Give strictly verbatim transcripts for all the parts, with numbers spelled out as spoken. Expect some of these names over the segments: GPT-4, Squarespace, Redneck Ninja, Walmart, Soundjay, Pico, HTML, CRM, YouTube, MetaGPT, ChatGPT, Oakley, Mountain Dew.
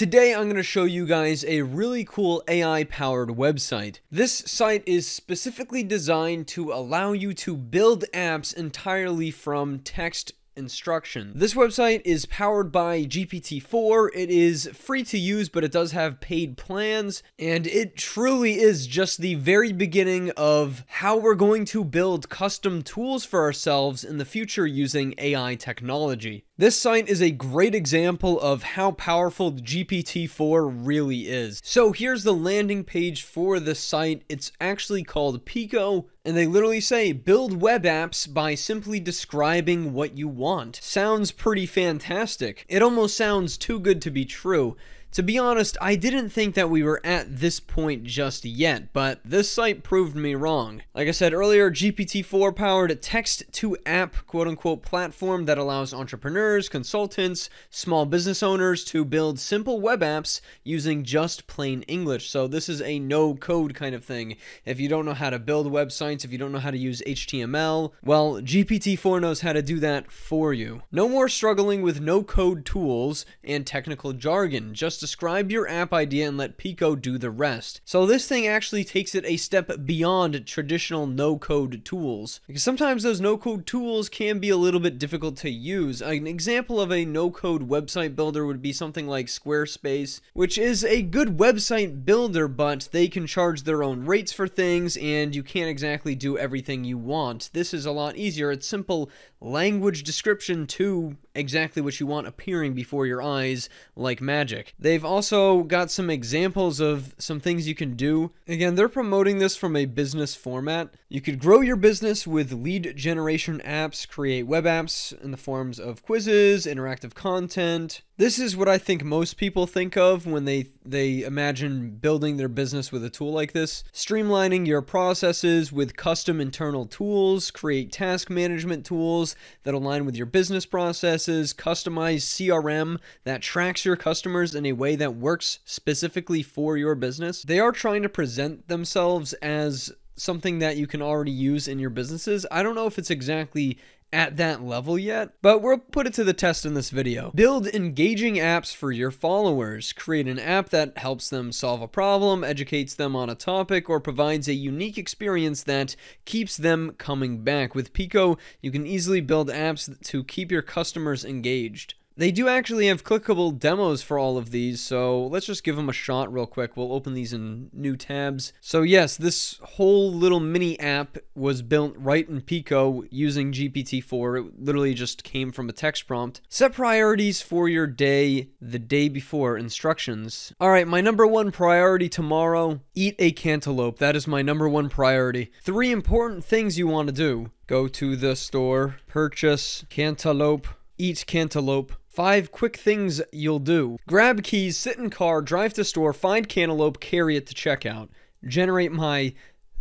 Today, I'm going to show you guys a really cool A I-powered website. This site is specifically designed to allow you to build apps entirely from text instruction. This website is powered by G P T four. It is free to use, but it does have paid plans, and it truly is just the very beginning of how we're going to build custom tools for ourselves in the future using A I technology. This site is a great example of how powerful G P T four really is. So here's the landing page for this site. It's actually called Pico, and they literally say, build web apps by simply describing what you want. Sounds pretty fantastic. It almost sounds too good to be true. To be honest, I didn't think that we were at this point just yet, but this site proved me wrong. Like I said earlier, G P T four powered a text-to-app quote-unquote platform that allows entrepreneurs, consultants, small business owners to build simple web apps using just plain English. So this is a no-code kind of thing. If you don't know how to build websites, if you don't know how to use H T M L, well, G P T four knows how to do that for you. No more struggling with no-code tools and technical jargon. Just describe your app idea and let Pico do the rest. So this thing actually takes it a step beyond traditional no-code tools, because sometimes those no-code tools can be a little bit difficult to use. An example of a no-code website builder would be something like Squarespace, which is a good website builder, but they can charge their own rates for things, and you can't exactly do everything you want. This is a lot easier. It's simple language description to exactly what you want appearing before your eyes like magic. They've also got some examples of some things you can do. Again, they're promoting this from a business format. You could grow your business with lead generation apps, create web apps in the forms of quizzes, interactive content. This is what I think most people think of when they, they imagine building their business with a tool like this. Streamlining your processes with custom internal tools, create task management tools that align with your business processes, customize C R M that tracks your customers in a way that works specifically for your business. They are trying to present themselves as something that you can already use in your businesses. I don't know if it's exactly at that level yet, but we'll put it to the test in this video. Build engaging apps for your followers. Create an app that helps them solve a problem, educates them on a topic, or provides a unique experience that keeps them coming back. With Pico, you can easily build apps to keep your customers engaged. They do actually have clickable demos for all of these, so let's just give them a shot real quick. We'll open these in new tabs. So yes, this whole little mini app was built right in Pico using G P T four. It literally just came from a text prompt. Set priorities for your day the day before instructions. All right, my number one priority tomorrow, eat a cantaloupe. That is my number one priority. Three important things you want to do. Go to the store, purchase cantaloupe, eat cantaloupe. Five quick things you'll do. Grab keys, sit in car, drive to store, find cantaloupe, carry it to checkout. Generate my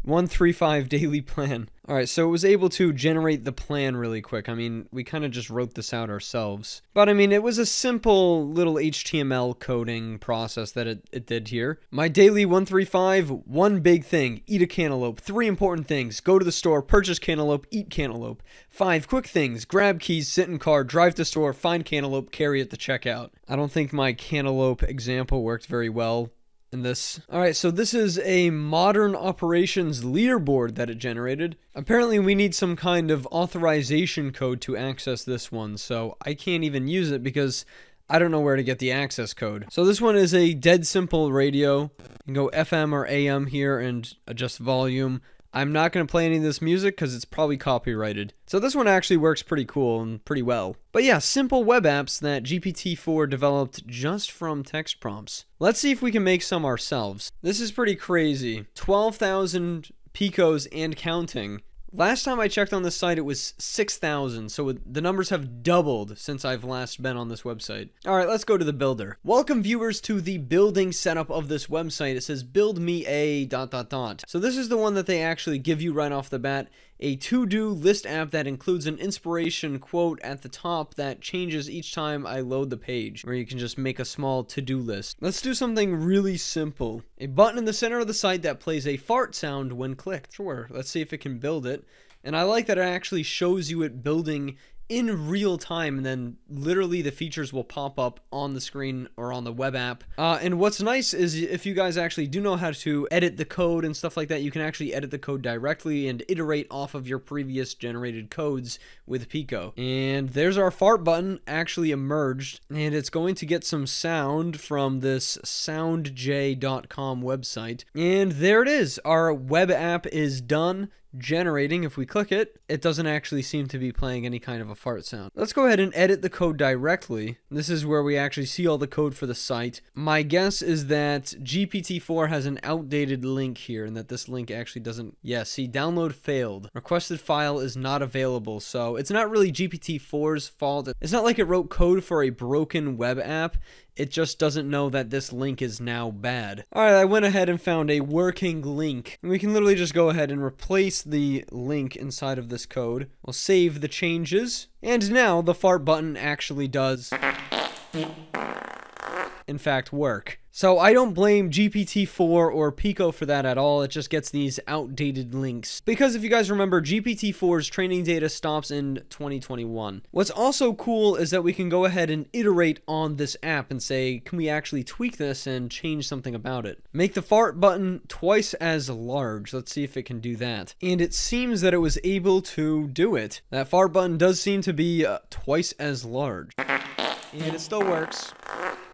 one three five daily plan. All right, so it was able to generate the plan really quick. I mean, we kind of just wrote this out ourselves. But I mean, it was a simple little H T M L coding process that it, it did here. My daily one three five, one big thing, eat a cantaloupe. Three important things, go to the store, purchase cantaloupe, eat cantaloupe. Five quick things, grab keys, sit in car, drive to store, find cantaloupe, carry it to checkout. I don't think my cantaloupe example worked very well in this. All right, so this is a modern operations leaderboard that it generated. Apparently we need some kind of authorization code to access this one, so I can't even use it because I don't know where to get the access code. So this one is a dead simple radio. You can go F M or A M here and adjust volume. I'm not going to play any of this music because it's probably copyrighted. So this one actually works pretty cool and pretty well. But yeah, simple web apps that G P T four developed just from text prompts. Let's see if we can make some ourselves. This is pretty crazy. twelve thousand Picos and counting. Last time I checked on this site, it was six thousand, so the numbers have doubled since I've last been on this website. All right, let's go to the builder. Welcome viewers to the building setup of this website. It says, build me a dot dot dot. So this is the one that they actually give you right off the bat. A to-do list app that includes an inspiration quote at the top that changes each time I load the page, where you can just make a small to-do list. Let's do something really simple. A button in the center of the site that plays a fart sound when clicked. Sure, let's see if it can build it. And I like that it actually shows you it building in real time, and then literally the features will pop up on the screen or on the web app. Uh, and what's nice is if you guys actually do know how to edit the code and stuff like that, you can actually edit the code directly and iterate off of your previous generated codes with Pico. And there's our fart button actually emerged, and it's going to get some sound from this Soundjay dot com website. And there it is. Our web app is done generating. If we click it, it doesn't actually seem to be playing any kind of a fart sound. Let's go ahead and edit the code directly. This is where we actually see all the code for the site. My guess is that G P T four has an outdated link here, and that this link actually doesn't... Yeah, see, download failed. Requested file is not available, so it's not really G P T four's fault. It's not like it wrote code for a broken web app. It just doesn't know that this link is now bad. All right, I went ahead and found a working link. And we can literally just go ahead and replace the link inside of this code. We'll save the changes. And now the fart button actually does, in fact, work. So I don't blame G P T four or Pico for that at all. It just gets these outdated links. Because if you guys remember, G P T four's training data stops in twenty twenty-one. What's also cool is that we can go ahead and iterate on this app and say, can we actually tweak this and change something about it? Make the fart button twice as large. Let's see if it can do that. And it seems that it was able to do it. That fart button does seem to be uh, twice as large. And it still works.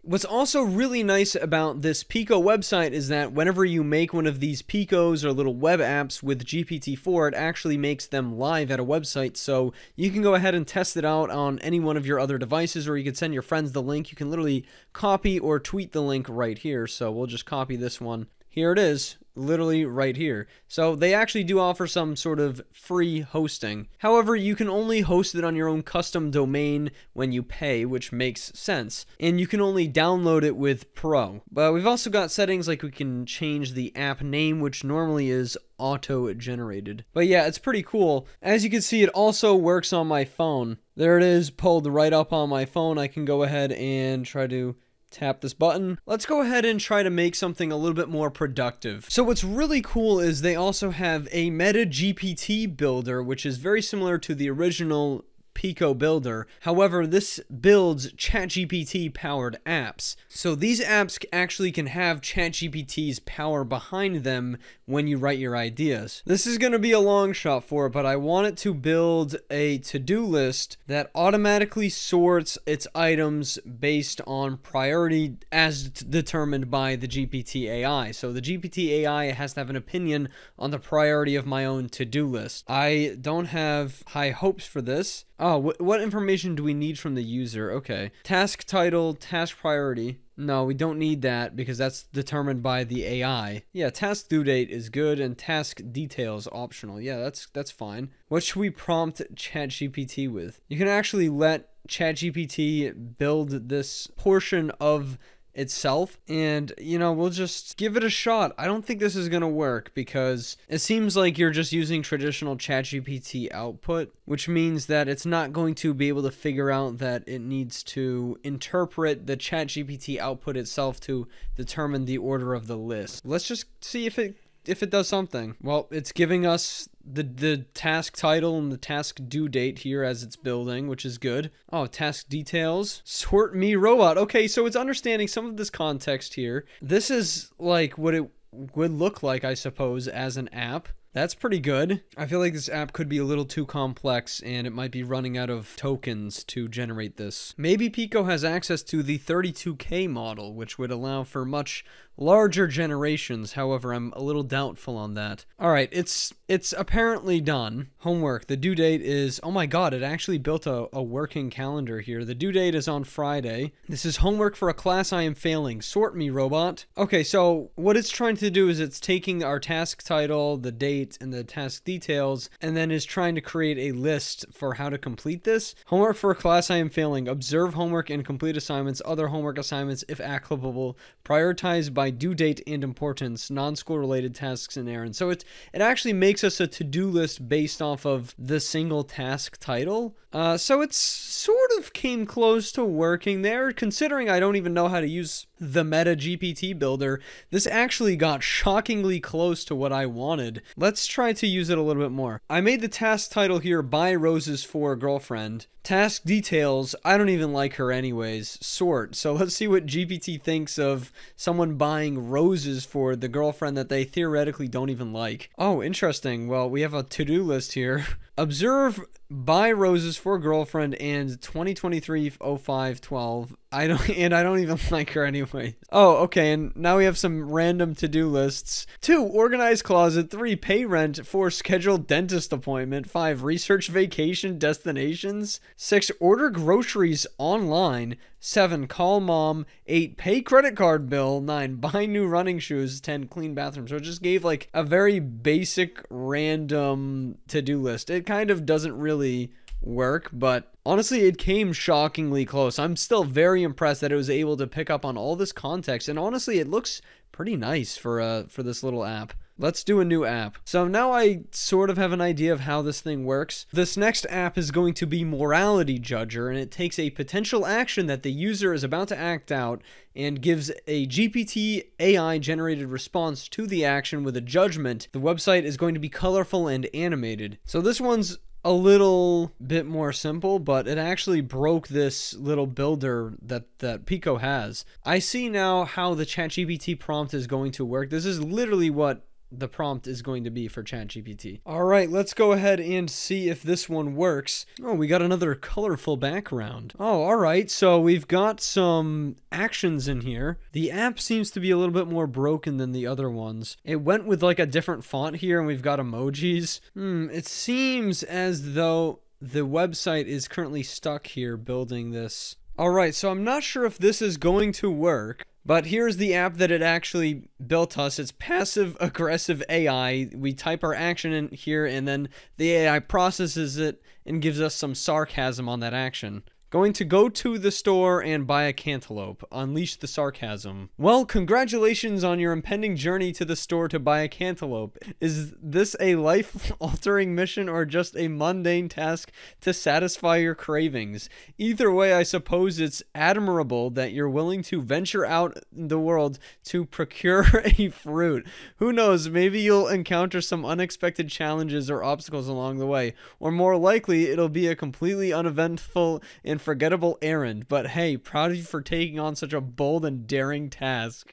What's also really nice about this Pico website is that whenever you make one of these Picos or little web apps with G P T four, it actually makes them live at a website, so you can go ahead and test it out on any one of your other devices, or you can send your friends the link. You can literally copy or tweet the link right here, so we'll just copy this one. Here it is, literally right here. So they actually do offer some sort of free hosting. However, you can only host it on your own custom domain when you pay, which makes sense. And you can only download it with Pro. But we've also got settings like we can change the app name, which normally is auto-generated. But yeah, it's pretty cool. As you can see, it also works on my phone. There it is, pulled right up on my phone. I can go ahead and try to tap this button. Let's go ahead and try to make something a little bit more productive. So what's really cool is they also have a MetaGPT builder, which is very similar to the original Pico builder. However, this builds ChatGPT powered apps. So these apps actually can have ChatGPT's power behind them when you write your ideas. This is going to be a long shot for it, but I want it to build a to-do list that automatically sorts its items based on priority as determined by the G P T A I. So the G P T A I has to have an opinion on the priority of my own to-do list. I don't have high hopes for this. Oh, wh what information do we need from the user? Okay. Task title, task priority. No, we don't need that because that's determined by the A I. Yeah, task due date is good and task details optional. Yeah, that's that's fine. What should we prompt ChatGPT with? You can actually let ChatGPT build this portion of itself, and you know, we'll just give it a shot. I don't think this is gonna work because it seems like you're just using traditional ChatGPT output, which means that it's not going to be able to figure out that it needs to interpret the ChatGPT output itself to determine the order of the list. Let's just see if it if it does something. Well, it's giving us the the task title and the task due date here as it's building, which is good. Oh, task details. Sort me robot. Okay, so it's understanding some of this context here. This is like what it would look like, I suppose, as an app. That's pretty good. I feel like this app could be a little too complex and it might be running out of tokens to generate this. Maybe Pico has access to the thirty-two K model, which would allow for much larger generations. However, I'm a little doubtful on that. All right, it's it's apparently done. Homework, the due date is, oh my God, it actually built a, a working calendar here. The due date is on Friday. This is homework for a class I am failing. Sort me, robot. Okay, so what it's trying to do is it's taking our task title, the date, and the task details, and then is trying to create a list for how to complete this. Homework for a class I am failing. Observe homework and complete assignments, other homework assignments if applicable, prioritized by due date and importance, non-school related tasks and errands. So it, it actually makes us a to-do list based off of the single task title. Uh, so it's sort of came close to working there. Considering I don't even know how to use the MetaGPT builder, this actually got shockingly close to what I wanted. Let's try to use it a little bit more. I made the task title here, buy roses for a girlfriend. Task details, I don't even like her anyways, sort. So let's see what G P T thinks of someone buying roses for the girlfriend that they theoretically don't even like. Oh, interesting. Well, we have a to-do list here. Observe, buy roses for girlfriend and twenty twenty-three oh five twelve. I don't, and I don't even like her anyway. Oh, okay, and now we have some random to-do lists. two, organize closet. three, pay rent. four, scheduled dentist appointment. five, research vacation destinations. six, order groceries online. seven, call mom. eight, pay credit card bill. nine, buy new running shoes. ten, clean bathroom. So it just gave like a very basic random to-do list. It kind of doesn't really work, but honestly, it came shockingly close. I'm still very impressed that it was able to pick up on all this context, and honestly, it looks pretty nice for uh for this little app. Let's do a new app. So now I sort of have an idea of how this thing works. This next app is going to be Morality Judger, and it takes a potential action that the user is about to act out and gives a G P T A I-generated response to the action with a judgment. The website is going to be colorful and animated. So this one's a little bit more simple, but it actually broke this little builder that that Pico has. I see now how the ChatGPT prompt is going to work. This is literally what the prompt is going to be for ChatGPT. All right, let's go ahead and see if this one works. Oh, we got another colorful background. Oh, all right, so we've got some actions in here. The app seems to be a little bit more broken than the other ones. It went with like a different font here, and we've got emojis. Hmm, it seems as though the website is currently stuck here building this. All right, so I'm not sure if this is going to work. But here's the app that it actually built us. It's passive aggressive A I. We type our action in here, and then the A I processes it and gives us some sarcasm on that action. Going to go to the store and buy a cantaloupe. Unleash the sarcasm. Well, congratulations on your impending journey to the store to buy a cantaloupe. Is this a life-altering mission or just a mundane task to satisfy your cravings? Either way, I suppose it's admirable that you're willing to venture out in the world to procure a fruit. Who knows, maybe you'll encounter some unexpected challenges or obstacles along the way. Or more likely, it'll be a completely uneventful and forgettable errand, but hey, proud of you for taking on such a bold and daring task.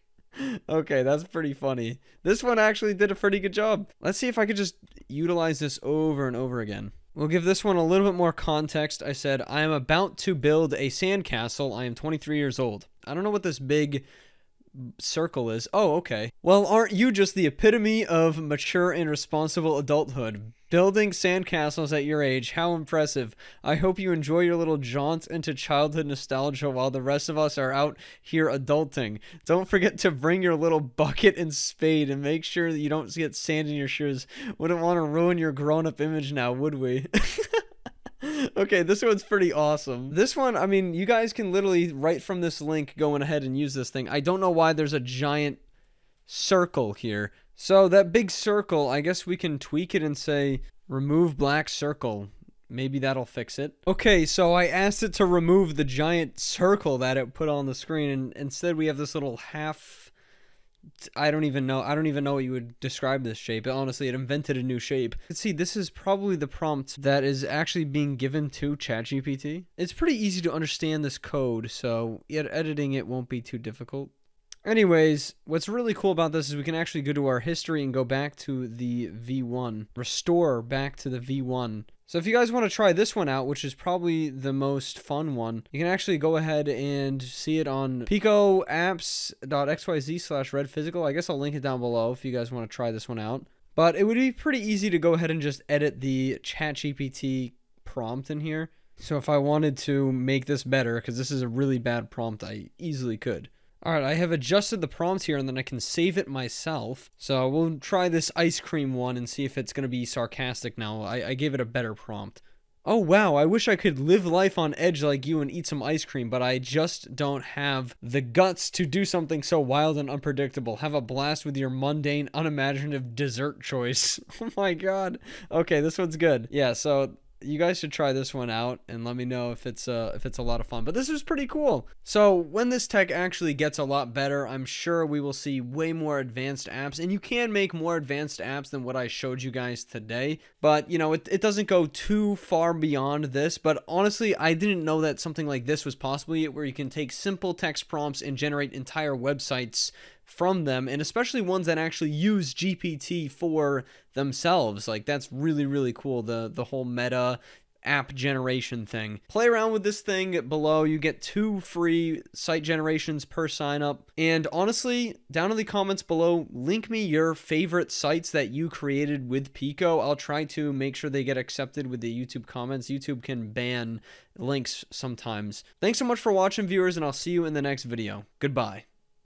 Okay, that's pretty funny. This one actually did a pretty good job. Let's see if I could just utilize this over and over again. We'll give this one a little bit more context. I said, I am about to build a sandcastle. I am twenty-three years old. I don't know what this big circle is. Oh, okay. Well, aren't you just the epitome of mature and responsible adulthood? Building sandcastles at your age, how impressive. I hope you enjoy your little jaunt into childhood nostalgia while the rest of us are out here adulting. Don't forget to bring your little bucket and spade and make sure that you don't get sand in your shoes. Wouldn't want to ruin your grown-up image now, would we? Okay, this one's pretty awesome. This one, I mean, you guys can literally, right from this link, go ahead and use this thing. I don't know why there's a giant circle here. So that big circle, I guess we can tweak it and say, remove black circle. Maybe that'll fix it. Okay, so I asked it to remove the giant circle that it put on the screen, and instead we have this little half... I don't even know. I don't even know what you would describe this shape. Honestly, it invented a new shape. Let's see, this is probably the prompt that is actually being given to ChatGPT. It's pretty easy to understand this code, so editing it won't be too difficult. Anyways, what's really cool about this is we can actually go to our history and go back to the V one. Restore back to the V one. So if you guys want to try this one out, which is probably the most fun one, you can actually go ahead and see it on pico apps dot x y z slash red physical. I guess I'll link it down below if you guys want to try this one out. But it would be pretty easy to go ahead and just edit the ChatGPT prompt in here. So if I wanted to make this better, because this is a really bad prompt, I easily could. All right, I have adjusted the prompt here, and then I can save it myself. So we'll try this ice cream one and see if it's going to be sarcastic now. I, I gave it a better prompt. Oh, wow, I wish I could live life on edge like you and eat some ice cream, but I just don't have the guts to do something so wild and unpredictable. Have a blast with your mundane, unimaginative dessert choice. Oh, my God. Okay, this one's good. Yeah, so you guys should try this one out and let me know if it's uh, if it's a lot of fun. But this is pretty cool. So when this tech actually gets a lot better, I'm sure we will see way more advanced apps, and you can make more advanced apps than what I showed you guys today. But you know, it, it doesn't go too far beyond this. But honestly, I didn't know that something like this was possible yet, where you can take simple text prompts and generate entire websites from them, and especially ones that actually use G P T for themselves. Like, that's really, really cool, the the whole meta app generation thing. Play around with this thing below. You get two free site generations per sign up. And honestly, down in the comments below, link me your favorite sites that you created with Pico. I'll try to make sure they get accepted with the YouTube comments. YouTube can ban links sometimes. Thanks so much for watching, viewers, and I'll see you in the next video. Goodbye.